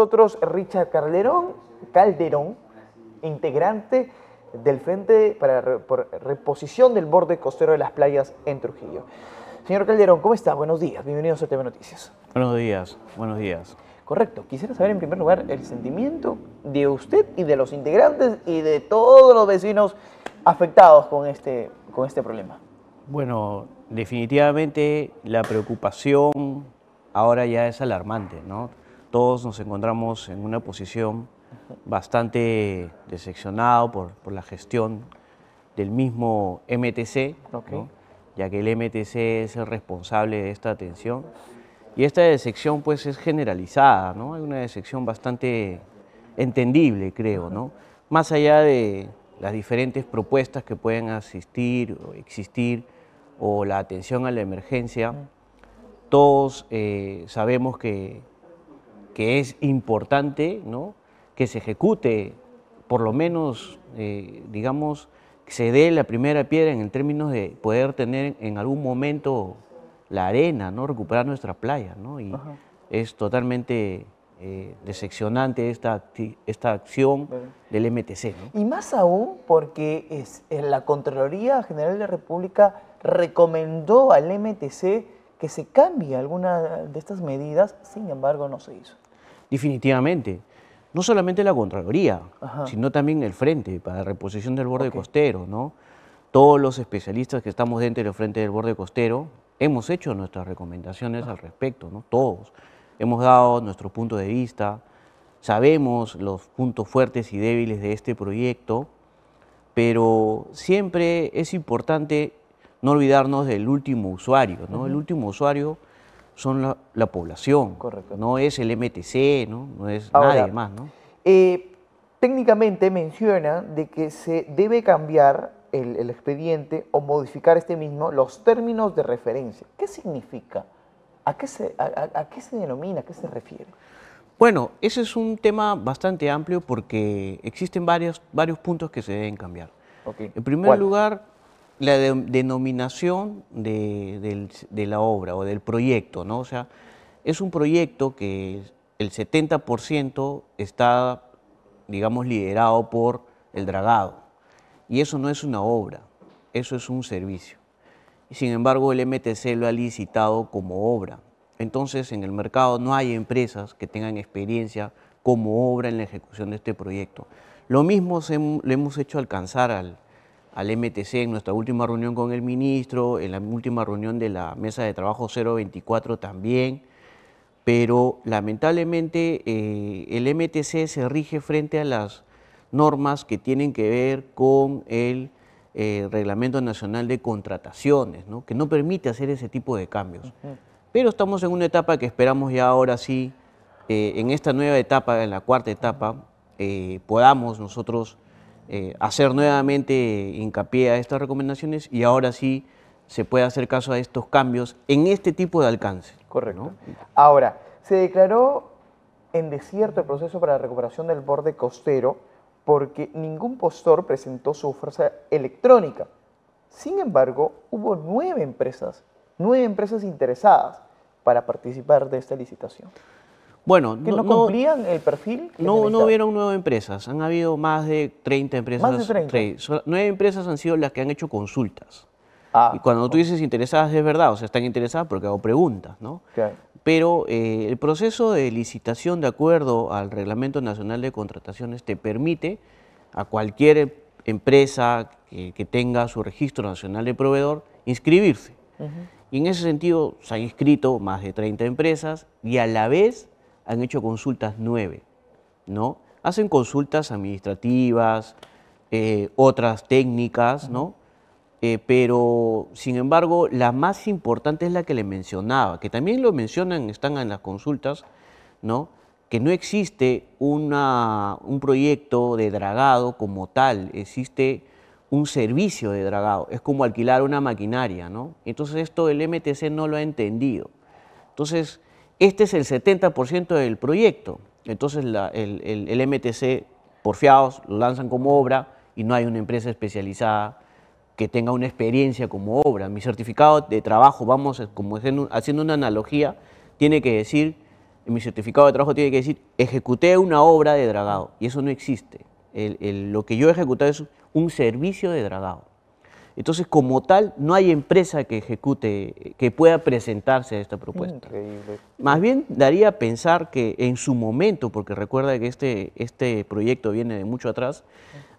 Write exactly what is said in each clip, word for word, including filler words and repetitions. Nosotros, Richard Calderón, Calderón, integrante del Frente para Reposición del Borde Costero de las Playas en Trujillo. Señor Calderón, ¿cómo está? Buenos días, bienvenido a SOL T V Noticias. Buenos días, buenos días. Correcto, quisiera saber en primer lugar el sentimiento de usted y de los integrantes y de todos los vecinos afectados con este, con este problema. Bueno, definitivamente la preocupación ahora ya es alarmante, ¿no? Todos nos encontramos en una posición bastante decepcionado por, por la gestión del mismo M T C, okay, ¿no? Ya que el M T C es el responsable de esta atención. Y esta decepción pues es generalizada, ¿no? Hay una decepción bastante entendible, creo, ¿no? Más allá de las diferentes propuestas que pueden asistir o existir o la atención a la emergencia, todos eh, sabemos que que es importante, ¿no?, que se ejecute, por lo menos, eh, digamos, que se dé la primera piedra en términos de poder tener en algún momento la arena, ¿no?, recuperar nuestra playa, ¿no? Y ajá, es totalmente eh, decepcionante esta, esta acción del M T C, ¿no? Y más aún porque es, en la Contraloría General de la República recomendó al M T C que se cambie alguna de estas medidas, sin embargo no se hizo. Definitivamente, no solamente la Contraloría, ajá, sino también el Frente para la Reposición del Borde, okay, Costero, ¿no? Todos los especialistas que estamos dentro del Frente del Borde Costero hemos hecho nuestras recomendaciones, ajá, al respecto, ¿no? Todos hemos dado nuestro punto de vista, sabemos los puntos fuertes y débiles de este proyecto, pero siempre es importante no olvidarnos del último usuario, ¿no? Uh-huh. El último usuario son la, la población. Correcto. No es el M T C, no, no es ahora, nadie más, ¿no? Eh, técnicamente menciona de que se debe cambiar el, el expediente o modificar este mismo los términos de referencia. ¿Qué significa? ¿A qué se, a, a, a qué se denomina? ¿A qué se refiere? Bueno, ese es un tema bastante amplio porque existen varios, varios puntos que se deben cambiar. Okay. En primer ¿Cuál? lugar, la de, denominación de, de, de la obra o del proyecto, ¿no? O sea, es un proyecto que el setenta por ciento está, digamos, liderado por el dragado. Y eso no es una obra, eso es un servicio. Y sin embargo, el M T C lo ha licitado como obra. Entonces, en el mercado no hay empresas que tengan experiencia como obra en la ejecución de este proyecto. Lo mismo se, lo hemos hecho alcanzar al al M T C en nuestra última reunión con el ministro, en la última reunión de la Mesa de Trabajo cero veinticuatro también, pero lamentablemente eh, el M T C se rige frente a las normas que tienen que ver con el eh, Reglamento Nacional de Contrataciones, ¿no?, que no permite hacer ese tipo de cambios. Uh-huh. Pero estamos en una etapa que esperamos ya ahora sí, eh, en esta nueva etapa, en la cuarta etapa, eh, podamos nosotros Eh, hacer nuevamente hincapié a estas recomendaciones y ahora sí se puede hacer caso a estos cambios en este tipo de alcance. Correcto, ¿no? Ahora, se declaró en desierto el proceso para la recuperación del borde costero porque ningún postor presentó su oferta electrónica. Sin embargo, hubo nueve empresas, nueve empresas interesadas para participar de esta licitación. Bueno, que no, no cumplían no, el perfil. No, no hubieron nueve empresas, han habido más de treinta empresas. Más de treinta. Nueve empresas han sido las que han hecho consultas. Ah, y cuando tú dices interesadas es verdad, o sea, están interesadas porque hago preguntas, ¿no? Okay. Pero eh, el proceso de licitación de acuerdo al Reglamento Nacional de Contrataciones te permite a cualquier empresa que, que tenga su registro nacional de proveedor inscribirse. Uh-huh. Y en ese sentido se han inscrito más de treinta empresas y a la vez han hecho consultas nueve, ¿no? Hacen consultas administrativas, eh, otras técnicas, ¿no? Eh, pero, sin embargo, la más importante es la que le mencionaba, que también lo mencionan, están en las consultas, ¿no?, que no existe una, un proyecto de dragado como tal, existe un servicio de dragado, es como alquilar una maquinaria, ¿no? Entonces esto el M T C no lo ha entendido. Entonces, este es el setenta por ciento del proyecto, entonces la, el, el, el M T C, porfiados, lo lanzan como obra y no hay una empresa especializada que tenga una experiencia como obra. Mi certificado de trabajo, vamos, como haciendo una analogía, tiene que decir en mi certificado de trabajo tiene que decir, ejecuté una obra de dragado, y eso no existe. El, el, lo que yo he ejecutado es un servicio de dragado. Entonces, como tal, no hay empresa que ejecute, que pueda presentarse a esta propuesta. Increíble. Más bien, daría a pensar que en su momento, porque recuerda que este, este proyecto viene de mucho atrás,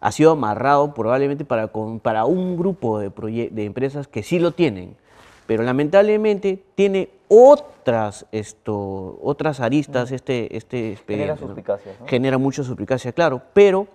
ha sido amarrado probablemente para, con, para un grupo de, de empresas que sí lo tienen, pero lamentablemente tiene otras, esto, otras aristas, mm. este, este expediente. Genera suspicacias, ¿no? Genera mucha suspicacia, claro, pero...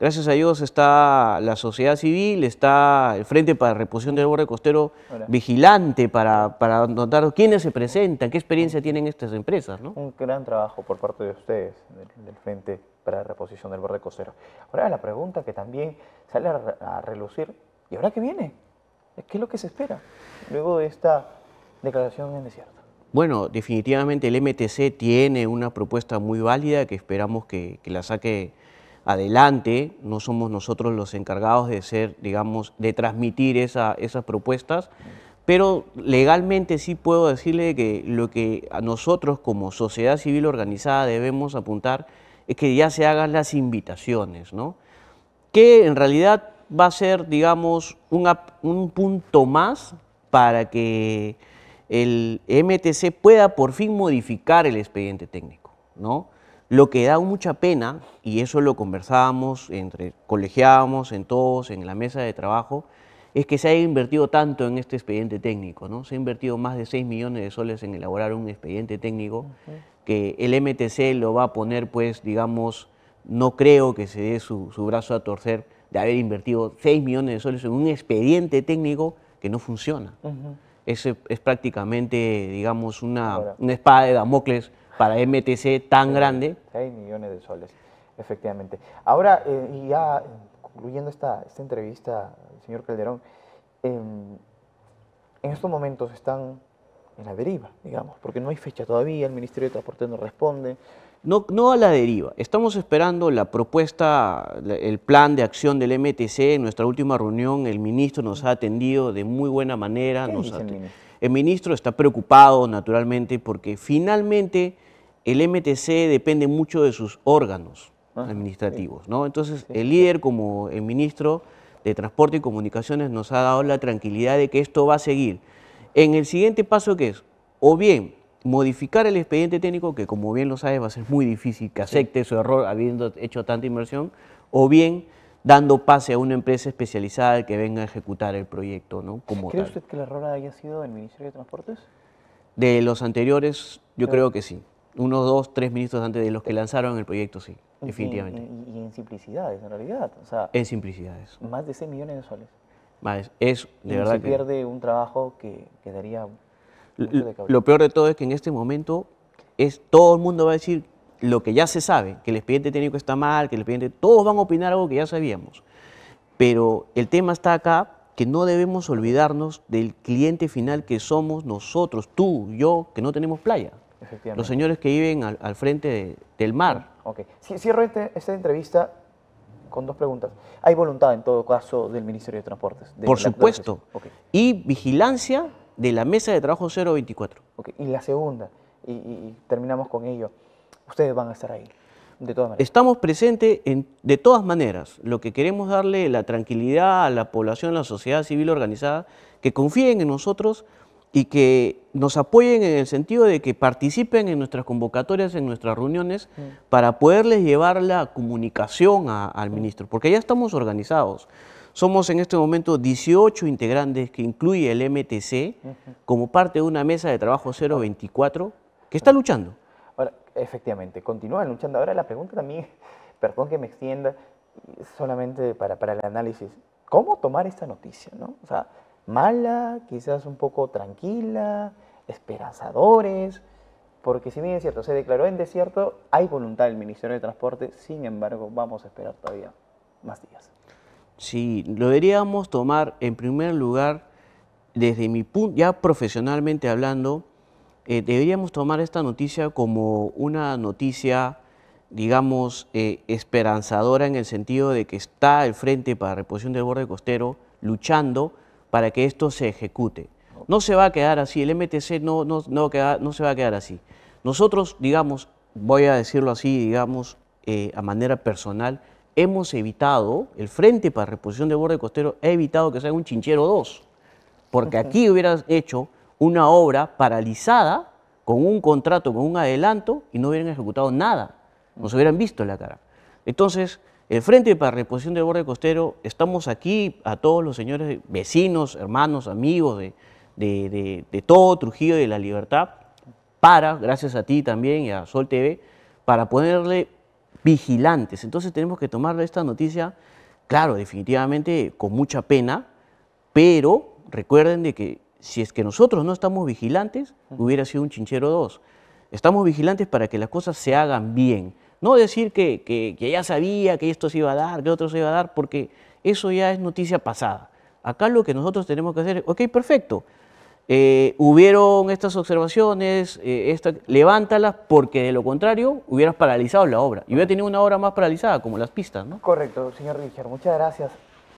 Gracias a Dios está la sociedad civil, está el Frente para Reposición del Borde Costero Hola. vigilante para, para notar quiénes se presentan, qué experiencia tienen estas empresas, ¿no? Un gran trabajo por parte de ustedes, del, del Frente para Reposición del Borde Costero. Ahora la pregunta que también sale a, a relucir, ¿y ahora qué viene? ¿Qué es lo que se espera luego de esta declaración en desierto? Bueno, definitivamente el M T C tiene una propuesta muy válida que esperamos que, que la saque adelante. No somos nosotros los encargados de ser, digamos, de transmitir esa, esas propuestas, pero legalmente sí puedo decirle que lo que a nosotros como sociedad civil organizada debemos apuntar es que ya se hagan las invitaciones, ¿no? Que en realidad va a ser, digamos, un, un punto más para que el M T C pueda por fin modificar el expediente técnico, ¿no? Lo que da mucha pena, y eso lo conversábamos, entre, colegiábamos en todos, en la mesa de trabajo, es que se haya invertido tanto en este expediente técnico, ¿no? Se ha invertido más de seis millones de soles en elaborar un expediente técnico uh-huh. que el M T C lo va a poner, pues, digamos, no creo que se dé su, su brazo a torcer de haber invertido seis millones de soles en un expediente técnico que no funciona. Uh-huh. Es, es prácticamente, digamos, una, una espada de Damocles para M T C tan sí, grande. seis millones de soles, efectivamente. Ahora, eh, ya concluyendo esta, esta entrevista, señor Calderón, eh, en estos momentos están en la deriva, digamos, porque no hay fecha todavía, el Ministerio de Transporte no responde. No, no a la deriva. Estamos esperando la propuesta, el plan de acción del M T C. En nuestra última reunión el ministro nos ha atendido de muy buena manera. ¿Qué nos dice el ministro? El ministro está preocupado, naturalmente, porque finalmente el M T C depende mucho de sus órganos ah, administrativos, sí. ¿no? Entonces, sí, el líder, como el ministro de Transporte y Comunicaciones, nos ha dado la tranquilidad de que esto va a seguir. En el siguiente paso, ¿qué es? O bien, modificar el expediente técnico, que como bien lo sabes, va a ser muy difícil que acepte sí. su error habiendo hecho tanta inversión, o bien dando pase a una empresa especializada que venga a ejecutar el proyecto, ¿no? Como ¿Cree tal. usted que el error haya sido del Ministerio de Transportes? De los anteriores, yo Pero, creo que sí. Unos dos, tres ministros antes de los que lanzaron el proyecto, sí, y, definitivamente. Y, y, y en simplicidades, en realidad. O sea, en simplicidades. Más de seis millones de soles. Más, es de y verdad se que pierde un trabajo que, que daría mucho de cabello. Lo peor de todo es que en este momento es, todo el mundo va a decir lo que ya se sabe, que el expediente técnico está mal, que el expediente... Todos van a opinar algo que ya sabíamos. Pero el tema está acá, que no debemos olvidarnos del cliente final que somos nosotros, tú, yo, que no tenemos playa. Efectivamente. Los señores que viven al, al frente de, del mar. Ok. Cierro este, esta entrevista con dos preguntas. ¿Hay voluntad, en todo caso, del Ministerio de Transportes? De Por la, supuesto. La okay. Y vigilancia de la Mesa de Trabajo cero veinticuatro. Okay. Y la segunda, y, y terminamos con ello. Ustedes van a estar ahí, de todas maneras. Estamos presentes en, de todas maneras. Lo que queremos darle la tranquilidad a la población, a la sociedad civil organizada, que confíen en nosotros y que nos apoyen en el sentido de que participen en nuestras convocatorias, en nuestras reuniones, mm. para poderles llevar la comunicación a, al ministro, porque ya estamos organizados. Somos en este momento dieciocho integrantes que incluye el M T C mm-hmm. como parte de una mesa de trabajo cero veinticuatro que está luchando. Ahora, efectivamente, continúan luchando. Ahora la pregunta también, perdón que me extienda, solamente para, para el análisis, ¿cómo tomar esta noticia, no? O sea, mala, quizás un poco tranquila, esperanzadores, porque si bien es cierto, se declaró en desierto, hay voluntad del Ministerio de Transporte, sin embargo, vamos a esperar todavía más días. Sí, lo deberíamos tomar en primer lugar, desde mi punto, ya profesionalmente hablando, Eh, deberíamos tomar esta noticia como una noticia, digamos, eh, esperanzadora en el sentido de que está el Frente para Reposición del Borde Costero luchando para que esto se ejecute. No se va a quedar así, el M T C no, no, no, no se va a quedar así. Nosotros, digamos, voy a decirlo así, digamos, eh, a manera personal, hemos evitado, el Frente para Reposición del Borde Costero ha evitado que sea un Chinchero dos, porque okay. aquí hubieras hecho una obra paralizada con un contrato, con un adelanto, y no hubieran ejecutado nada, nos hubieran visto en la cara. Entonces, el Frente para Reposición del Borde Costero, estamos aquí a todos los señores vecinos, hermanos, amigos de, de, de, de todo Trujillo y de La Libertad, para, gracias a ti también y a Sol T V, para ponerle vigilantes. Entonces tenemos que tomar esta noticia, claro, definitivamente con mucha pena, pero recuerden de que si es que nosotros no estamos vigilantes, hubiera sido un Chinchero dos. Estamos vigilantes para que las cosas se hagan bien. No decir que, que, que ya sabía que esto se iba a dar, que otro se iba a dar, porque eso ya es noticia pasada. Acá lo que nosotros tenemos que hacer es, ok, perfecto, eh, hubieron estas observaciones, eh, esta, levántalas, porque de lo contrario hubieras paralizado la obra. Y hubiera tenido una obra más paralizada, como las pistas, ¿no? Correcto, señor Richard, muchas gracias.